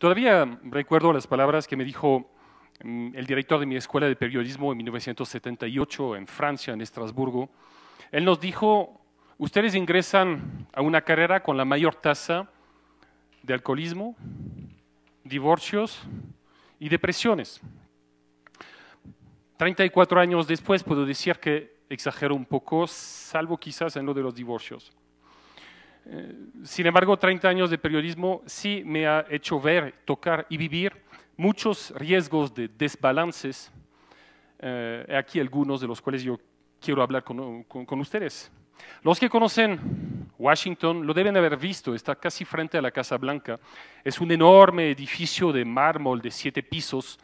Todavía recuerdo las palabras que me dijo el director de mi escuela de periodismo en 1978 en Francia, en Estrasburgo. Él nos dijo, ustedes ingresan a una carrera con la mayor tasa de alcoholismo, divorcios y depresiones. 34 años después puedo decir que exagero un poco, salvo quizás en lo de los divorcios. Sin embargo, 30 años de periodismo sí me ha hecho ver, tocar y vivir muchos riesgos de desbalances, aquí algunos de los cuales yo quiero hablar con ustedes. Los que conocen Washington lo deben haber visto, está casi frente a la Casa Blanca. Es un enorme edificio de mármol de 7 pisos,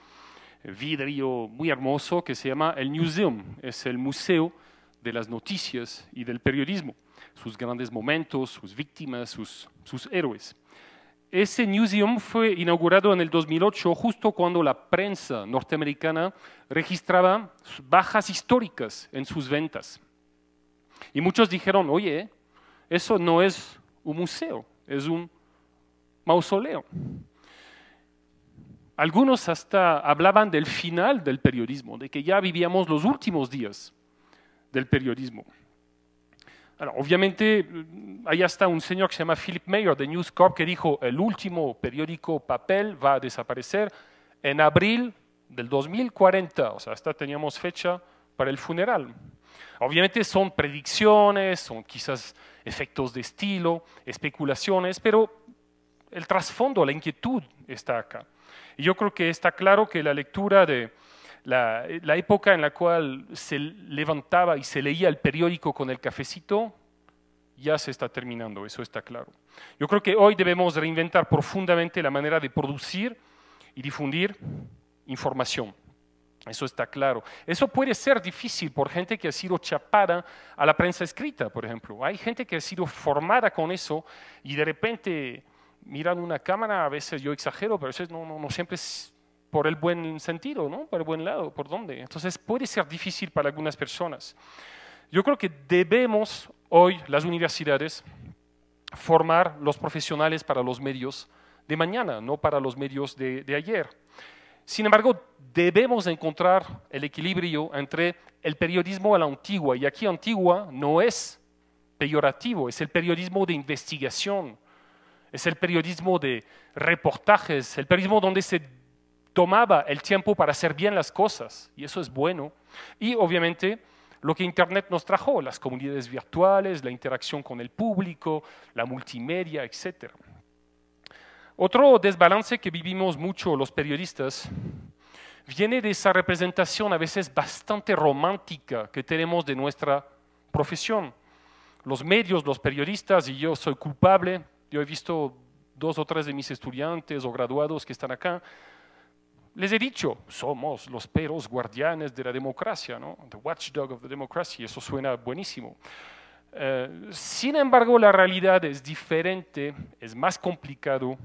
vidrio muy hermoso, que se llama el Newseum, es el museo de las noticias y del periodismo, sus grandes momentos, sus víctimas, sus héroes. Ese Newseum fue inaugurado en el 2008, justo cuando la prensa norteamericana registraba bajas históricas en sus ventas. Y muchos dijeron, oye, eso no es un museo, es un mausoleo. Algunos hasta hablaban del final del periodismo, de que ya vivíamos los últimos días del periodismo. Ahora, obviamente, hay hasta un señor que se llama Philip Meyer de News Corp que dijo, el último periódico papel va a desaparecer en abril del 2040, o sea, hasta teníamos fecha para el funeral. Obviamente son predicciones, son quizás efectos de estilo, especulaciones, pero el trasfondo, la inquietud está acá. Y yo creo que está claro que la lectura de la época en la cual se levantaba y se leía el periódico con el cafecito, ya se está terminando, eso está claro. Yo creo que hoy debemos reinventar profundamente la manera de producir y difundir información, eso está claro. Eso puede ser difícil por gente que ha sido chapada a la prensa escrita, por ejemplo. Hay gente que ha sido formada con eso y de repente miran una cámara, a veces yo exagero, pero a veces no siempre es por el buen sentido, ¿no? Por el buen lado, ¿por dónde? Entonces puede ser difícil para algunas personas. Yo creo que debemos hoy, las universidades, formar los profesionales para los medios de mañana, no para los medios de ayer. Sin embargo, debemos encontrar el equilibrio entre el periodismo a la antigua, y aquí antigua no es peyorativo, es el periodismo de investigación, es el periodismo de reportajes, el periodismo donde se tomaba el tiempo para hacer bien las cosas, y eso es bueno. Y obviamente lo que Internet nos trajo, las comunidades virtuales, la interacción con el público, la multimedia, etc. Otro desbalance que vivimos mucho los periodistas viene de esa representación a veces bastante romántica que tenemos de nuestra profesión. Los medios, los periodistas, y yo soy culpable, yo he visto 2 o 3 de mis estudiantes o graduados que están acá. Les he dicho, somos los perros guardianes de la democracia, ¿no? The watchdog of the democracy, eso suena buenísimo. Sin embargo, la realidad es diferente, es más complicado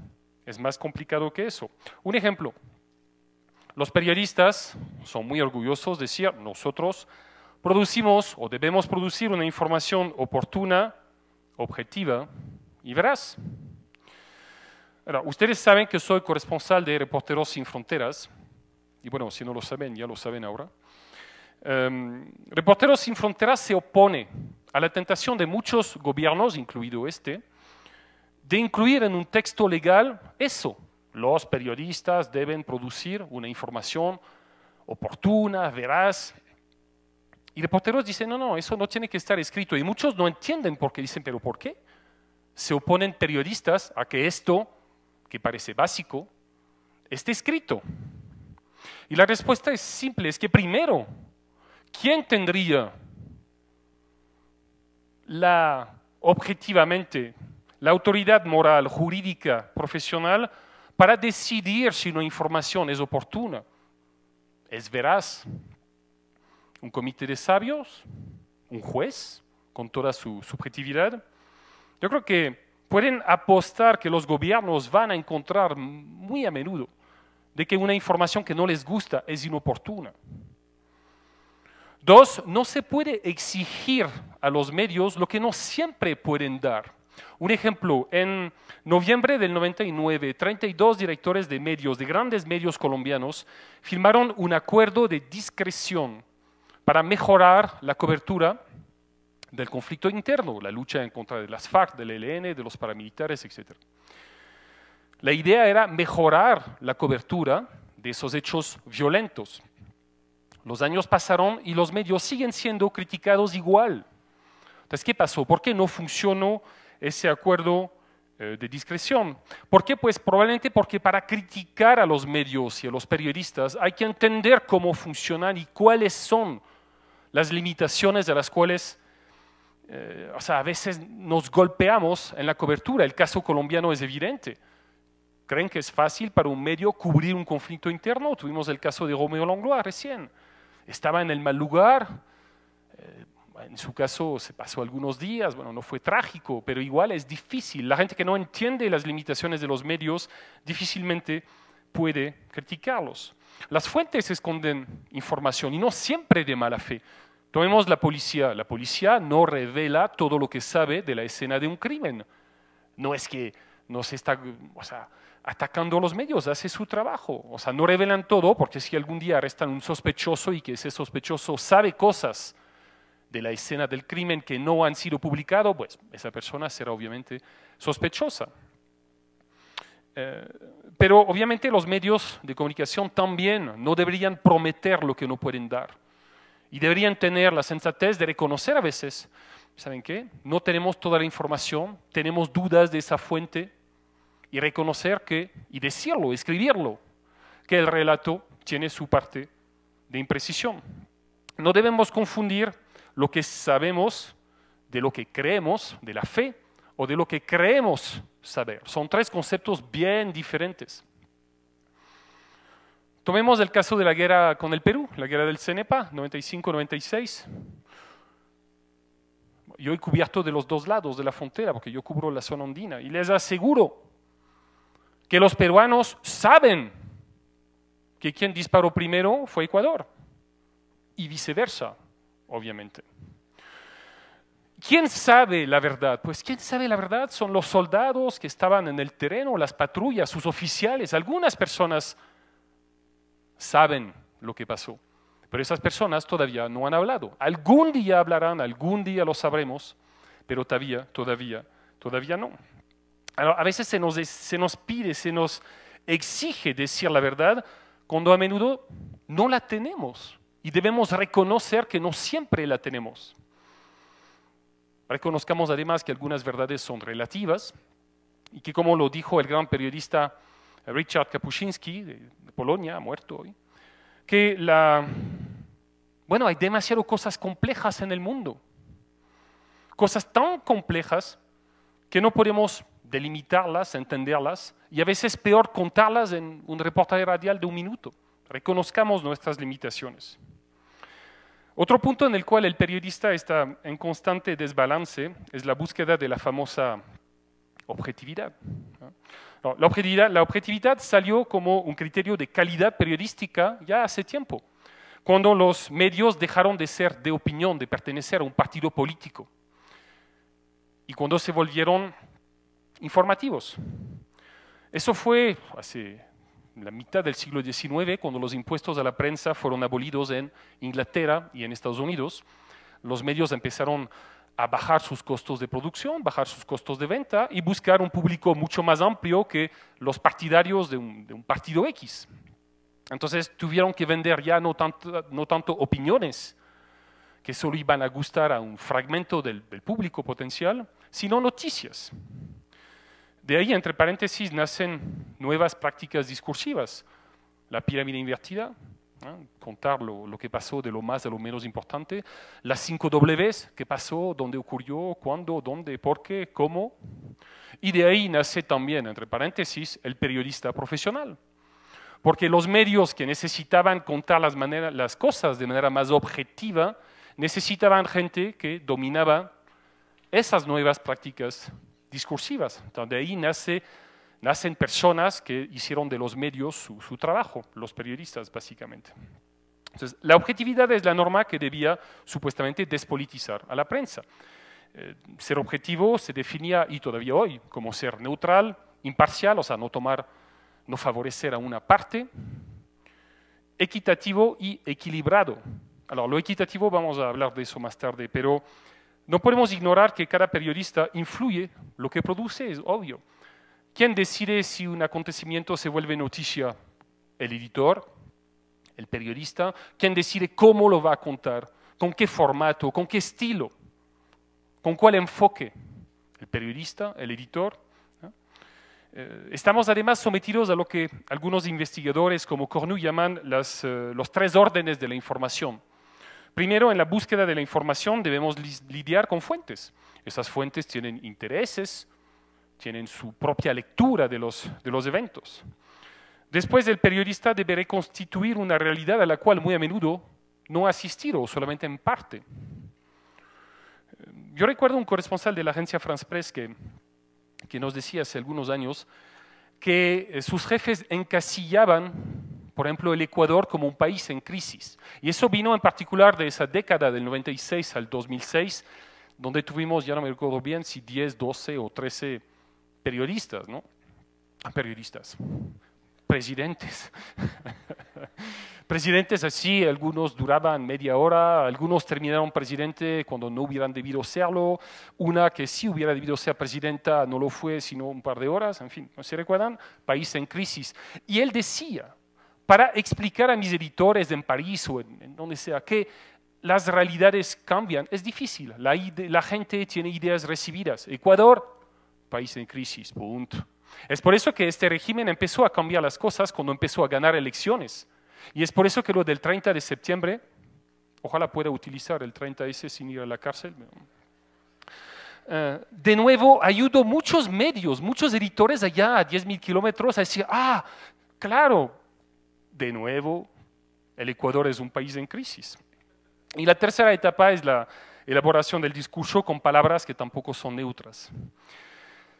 que eso. Un ejemplo, los periodistas son muy orgullosos de decir, nosotros producimos o debemos producir una información oportuna, objetiva y veraz. Ahora, ustedes saben que soy corresponsal de Reporteros sin Fronteras, y bueno, si no lo saben, ya lo saben ahora. Reporteros sin Fronteras se opone a la tentación de muchos gobiernos, incluido este, de incluir en un texto legal eso. Los periodistas deben producir una información oportuna, veraz. Y Reporteros dicen, no, eso no tiene que estar escrito. Y muchos no entienden por qué dicen, pero ¿por qué? Se oponen periodistas a que esto, que parece básico, esté escrito. Y la respuesta es simple, es que primero, ¿quién tendría objetivamente la autoridad moral, jurídica, profesional para decidir si una información es oportuna, es veraz? ¿Un comité de sabios? ¿Un juez con toda su subjetividad? Yo creo que pueden apostar que los gobiernos van a encontrar muy a menudo de que una información que no les gusta es inoportuna. 2, no se puede exigir a los medios lo que no siempre pueden dar. Un ejemplo, en noviembre del 99, 32 directores de medios, de grandes medios colombianos, firmaron un acuerdo de discreción para mejorar la cobertura del conflicto interno, la lucha en contra de las FARC, del ELN, de los paramilitares, etc. La idea era mejorar la cobertura de esos hechos violentos. Los años pasaron y los medios siguen siendo criticados igual. Entonces, ¿qué pasó? ¿Por qué no funcionó ese acuerdo de discreción? ¿Por qué? Pues probablemente porque para criticar a los medios y a los periodistas hay que entender cómo funcionan y cuáles son las limitaciones de las cuales a veces nos golpeamos en la cobertura. El caso colombiano es evidente. ¿Creen que es fácil para un medio cubrir un conflicto interno? Tuvimos el caso de Romeo Langlois recién. Estaba en el mal lugar, en su caso se pasó algunos días, bueno, no fue trágico, pero igual es difícil. La gente que no entiende las limitaciones de los medios difícilmente puede criticarlos. Las fuentes esconden información y no siempre de mala fe. Tomemos la policía. La policía no revela todo lo que sabe de la escena de un crimen. No es que nos está atacando a los medios, hace su trabajo. No revelan todo porque si algún día arrestan a un sospechoso y que ese sospechoso sabe cosas de la escena del crimen que no han sido publicados, pues esa persona será obviamente sospechosa. Pero obviamente los medios de comunicación también no deberían prometer lo que no pueden dar. Y deberían tener la sensatez de reconocer a veces, ¿saben qué? No tenemos toda la información, tenemos dudas de esa fuente y reconocer que, y decirlo, escribirlo, que el relato tiene su parte de imprecisión. No debemos confundir lo que sabemos de lo que creemos, de la fe, o de lo que creemos saber. Son tres conceptos bien diferentes. Tomemos el caso de la guerra con el Perú, la guerra del Cenepa, 95-96. Yo he cubierto de los dos lados de la frontera, porque yo cubro la zona andina, y les aseguro que los peruanos saben que quien disparó primero fue Ecuador, y viceversa. Obviamente. ¿Quién sabe la verdad? Pues ¿quién sabe la verdad? Son los soldados que estaban en el terreno, las patrullas, sus oficiales. Algunas personas saben lo que pasó, pero esas personas todavía no han hablado. Algún día hablarán, algún día lo sabremos, pero todavía no. A veces se nos pide, se nos exige decir la verdad cuando a menudo no la tenemos. Y debemos reconocer que no siempre la tenemos. Reconozcamos además que algunas verdades son relativas y que, como lo dijo el gran periodista Richard Kapuscinski, de Polonia, muerto hoy, que hay demasiadas cosas complejas en el mundo. Cosas tan complejas que no podemos delimitarlas, entenderlas y a veces peor contarlas en un reportaje radial de un minuto. Reconozcamos nuestras limitaciones. Otro punto en el cual el periodista está en constante desbalance es la búsqueda de la famosa objetividad. No, la objetividad salió como un criterio de calidad periodística ya hace tiempo, cuando los medios dejaron de ser de opinión, de pertenecer a un partido político, y cuando se volvieron informativos. Eso fue hace la mitad del siglo XIX, cuando los impuestos a la prensa fueron abolidos en Inglaterra y en Estados Unidos. Los medios empezaron a bajar sus costos de producción, bajar sus costos de venta y buscar un público mucho más amplio que los partidarios de un partido X. Entonces tuvieron que vender ya no tanto opiniones que solo iban a gustar a un fragmento del público potencial, sino noticias. De ahí, entre paréntesis, nacen nuevas prácticas discursivas. La pirámide invertida, contar lo que pasó de lo más a lo menos importante. Las 5 Ws, qué pasó, dónde ocurrió, cuándo, dónde, por qué, cómo. Y de ahí nace también, entre paréntesis, el periodista profesional. Porque los medios que necesitaban contar las cosas de manera más objetiva, necesitaban gente que dominaba esas nuevas prácticas discursivas. Entonces, de ahí nacen personas que hicieron de los medios su trabajo, los periodistas básicamente. Entonces, la objetividad es la norma que debía supuestamente despolitizar a la prensa. Ser objetivo se definía, y todavía hoy, como ser neutral, imparcial, o sea, no tomar, no favorecer a una parte, equitativo y equilibrado. Ahora, lo equitativo vamos a hablar de eso más tarde, pero no podemos ignorar que cada periodista influye, lo que produce es obvio. ¿Quién decide si un acontecimiento se vuelve noticia? El editor, el periodista. ¿Quién decide cómo lo va a contar? ¿Con qué formato? ¿Con qué estilo? ¿Con cuál enfoque? El periodista, el editor. Estamos además sometidos a lo que algunos investigadores como Cornu llaman los tres órdenes de la información. Primero, en la búsqueda de la información debemos lidiar con fuentes. Esas fuentes tienen intereses, tienen su propia lectura de los eventos. Después, el periodista debe reconstituir una realidad a la cual muy a menudo no ha asistido, o solamente en parte. Yo recuerdo un corresponsal de la agencia France Press que nos decía hace algunos años que sus jefes encasillaban, por ejemplo, el Ecuador como un país en crisis. Y eso vino en particular de esa década del 96 al 2006, donde tuvimos, ya no me recuerdo bien, si 10, 12 o 13 periodistas, ¿no? Periodistas, presidentes. Presidentes así, algunos duraban media hora, algunos terminaron presidente cuando no hubieran debido serlo, una que sí hubiera debido ser presidenta no lo fue sino un par de horas, en fin, ¿no se recuerdan? País en crisis. Y él decía, para explicar a mis editores en París o en donde sea que las realidades cambian, es difícil, la gente tiene ideas recibidas. Ecuador, país en crisis, punto. Es por eso que este régimen empezó a cambiar las cosas cuando empezó a ganar elecciones. Y es por eso que lo del 30 de septiembre, ojalá pueda utilizar el 30S sin ir a la cárcel. De nuevo, ayudó muchos medios, muchos editores allá a 10.000 kilómetros a decir, ah, claro, de nuevo, el Ecuador es un país en crisis. Y la tercera etapa es la elaboración del discurso con palabras que tampoco son neutras.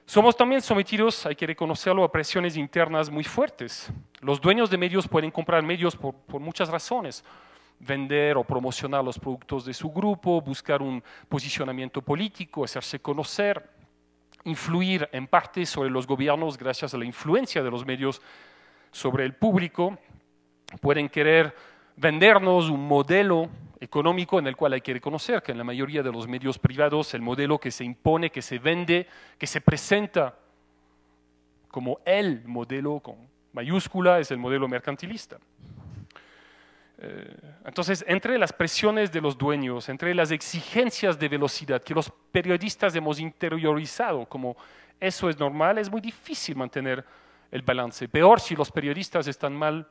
Somos también sometidos, hay que reconocerlo, a presiones internas muy fuertes. Los dueños de medios pueden comprar medios por muchas razones. Vender o promocionar los productos de su grupo, buscar un posicionamiento político, hacerse conocer, influir en parte sobre los gobiernos gracias a la influencia de los medios sobre el público. Pueden querer vendernos un modelo económico en el cual hay que reconocer que en la mayoría de los medios privados el modelo que se impone, que se vende, que se presenta como el modelo con mayúscula es el modelo mercantilista. Entonces, entre las presiones de los dueños, entre las exigencias de velocidad que los periodistas hemos interiorizado, como eso es normal, es muy difícil mantener el balance. Peor si los periodistas están mal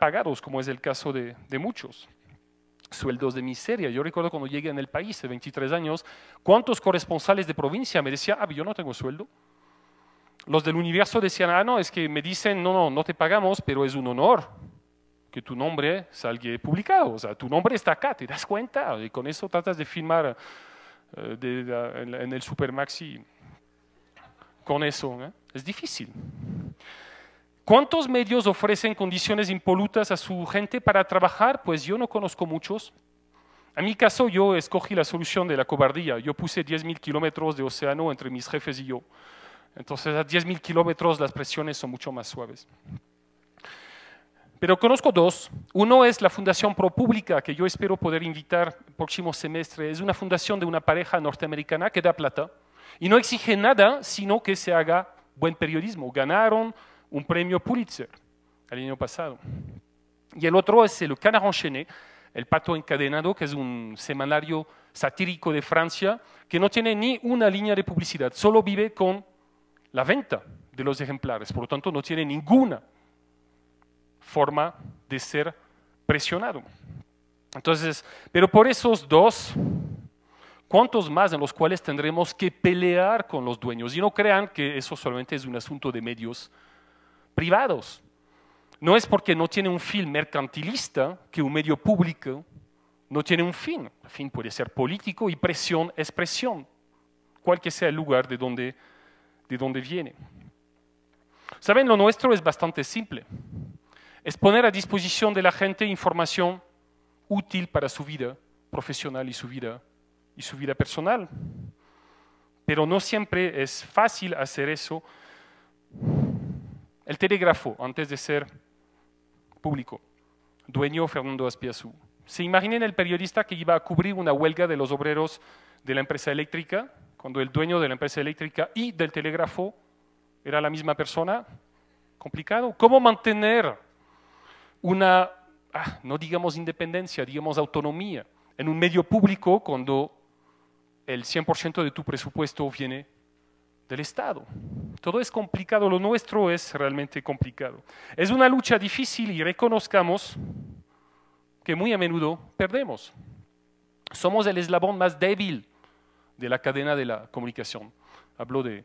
pagados, como es el caso de muchos. Sueldos de miseria. Yo recuerdo cuando llegué en el país de 23 años, cuántos corresponsales de provincia me decían, ah, yo no tengo sueldo. Los del Universo decían, ah, no, es que me dicen, no te pagamos, pero es un honor que tu nombre salga publicado. O sea, tu nombre está acá, ¿te das cuenta? Y con eso tratas de firmar en el Supermaxi. Con eso, ¿eh? Es difícil. ¿Cuántos medios ofrecen condiciones impolutas a su gente para trabajar? Pues yo no conozco muchos. En mi caso, yo escogí la solución de la cobardía. Yo puse 10.000 kilómetros de océano entre mis jefes y yo. Entonces, a 10.000 kilómetros las presiones son mucho más suaves. Pero conozco dos. Uno es la Fundación ProPublica, que yo espero poder invitar el próximo semestre. Es una fundación de una pareja norteamericana que da plata. Y no exige nada, sino que se haga buen periodismo. Ganaron un premio Pulitzer el año pasado. Y el otro es el Canard Enchainé, el pato encadenado, que es un semanario satírico de Francia, que no tiene ni una línea de publicidad, solo vive con la venta de los ejemplares, por lo tanto no tiene ninguna forma de ser presionado. Entonces, pero por esos dos, ¿cuántos más en los cuales tendremos que pelear con los dueños? Y no crean que eso solamente es un asunto de medios privados. No es porque no tiene un fin mercantilista que un medio público no tiene un fin. El fin puede ser político y presión es presión, cual que sea el lugar de donde viene. Saben, lo nuestro es bastante simple. Es poner a disposición de la gente información útil para su vida profesional y su vida y su vida personal. Pero no siempre es fácil hacer eso. El Telégrafo, antes de ser público, dueño Fernando Aspiazú. Se imaginen el periodista que iba a cubrir una huelga de los obreros de la empresa eléctrica, cuando el dueño de la empresa eléctrica y del Telégrafo era la misma persona. Complicado. ¿Cómo mantener una, no digamos independencia, digamos autonomía, en un medio público cuando el 100% de tu presupuesto viene del Estado? Todo es complicado, lo nuestro es realmente complicado. Es una lucha difícil y reconozcamos que muy a menudo perdemos. Somos el eslabón más débil de la cadena de la comunicación. Hablo de,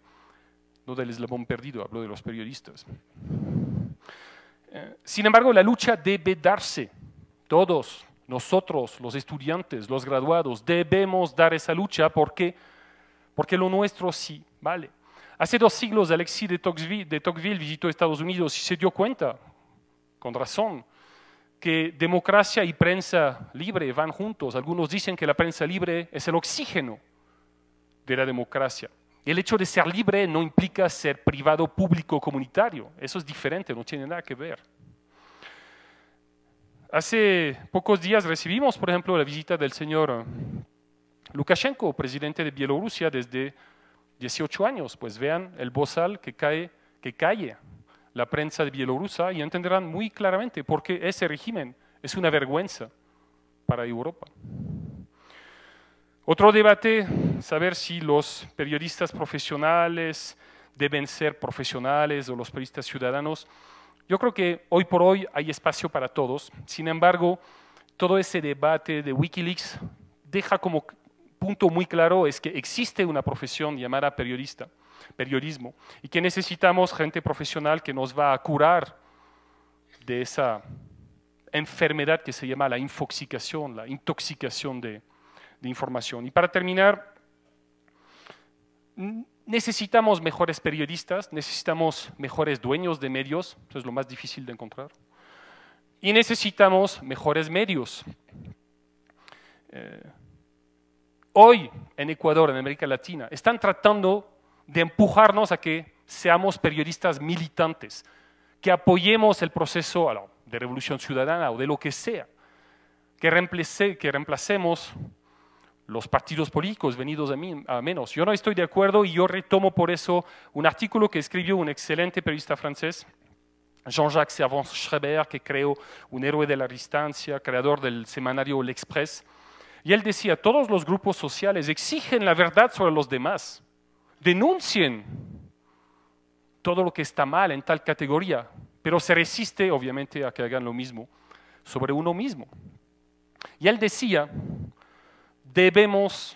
no del eslabón perdido, hablo de los periodistas. Sin embargo, la lucha debe darse. Todos nosotros, los estudiantes, los graduados, debemos dar esa lucha porque lo nuestro sí vale. Hace 2 siglos, Alexis de Tocqueville visitó Estados Unidos y se dio cuenta, con razón, que democracia y prensa libre van juntos. Algunos dicen que la prensa libre es el oxígeno de la democracia. El hecho de ser libre no implica ser privado, público, comunitario. Eso es diferente, no tiene nada que ver. Hace pocos días recibimos, por ejemplo, la visita del señor Lukashenko, presidente de Bielorrusia desde 18 años. Pues vean el bozal que cae la prensa de Bielorrusia y entenderán muy claramente por qué ese régimen es una vergüenza para Europa. Otro debate, saber si los periodistas profesionales deben ser profesionales o los periodistas ciudadanos. Yo creo que hoy por hoy hay espacio para todos. Sin embargo, todo ese debate de Wikileaks deja como punto muy claro es que existe una profesión llamada periodismo, y que necesitamos gente profesional que nos va a curar de esa enfermedad que se llama la infoxicación, la intoxicación de información. Y para terminar, necesitamos mejores periodistas, necesitamos mejores dueños de medios, eso es lo más difícil de encontrar, y necesitamos mejores medios. Hoy en Ecuador, en América Latina, están tratando de empujarnos a que seamos periodistas militantes, que apoyemos el proceso de revolución ciudadana o de lo que sea, que reemplacemos los partidos políticos venidos a menos. Yo no estoy de acuerdo y yo retomo por eso un artículo que escribió un excelente periodista francés, Jean-Jacques Servan-Schreiber, que creó un héroe de la distancia, creador del semanario L'Express. Y él decía, todos los grupos sociales exigen la verdad sobre los demás, denuncien todo lo que está mal en tal categoría, pero se resiste obviamente a que hagan lo mismo sobre uno mismo. Y él decía, debemos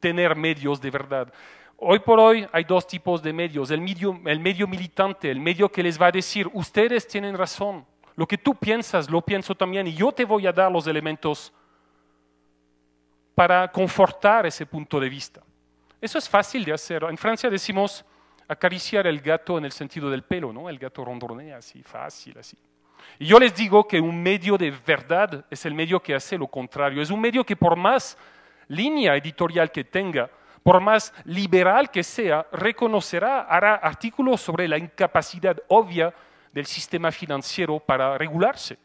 tener medios de verdad. Hoy por hoy hay 2 tipos de medios, el medio militante, el medio que les va a decir, ustedes tienen razón, lo que tú piensas lo pienso también y yo te voy a dar los elementos para confortar ese punto de vista. Eso es fácil de hacer. En Francia decimos acariciar el gato en el sentido del pelo, ¿no? El gato rondonea, así, fácil, así. Y yo les digo que un medio de verdad es el medio que hace lo contrario. Es un medio que por más línea editorial que tenga, por más liberal que sea, reconocerá, hará artículos sobre la incapacidad obvia del sistema financiero para regularse.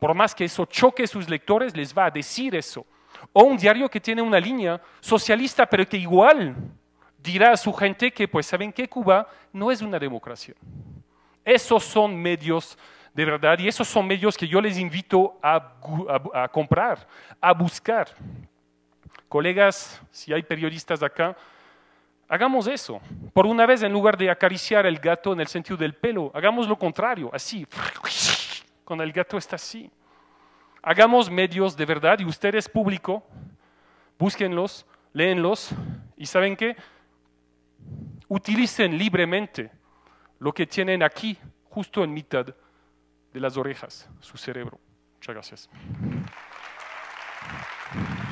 Por más que eso choque a sus lectores, les va a decir eso. O un diario que tiene una línea socialista, pero que igual dirá a su gente que, pues, ¿saben qué? Cuba no es una democracia. Esos son medios de verdad, y esos son medios que yo les invito a comprar, a buscar. Colegas, si hay periodistas acá, hagamos eso. Por una vez, en lugar de acariciar el gato en el sentido del pelo, hagamos lo contrario, así. Cuando el gato está así. Hagamos medios de verdad, y ustedes, público, búsquenlos, léenlos, y ¿saben qué? Utilicen libremente lo que tienen aquí, justo en mitad de las orejas, su cerebro. Muchas gracias.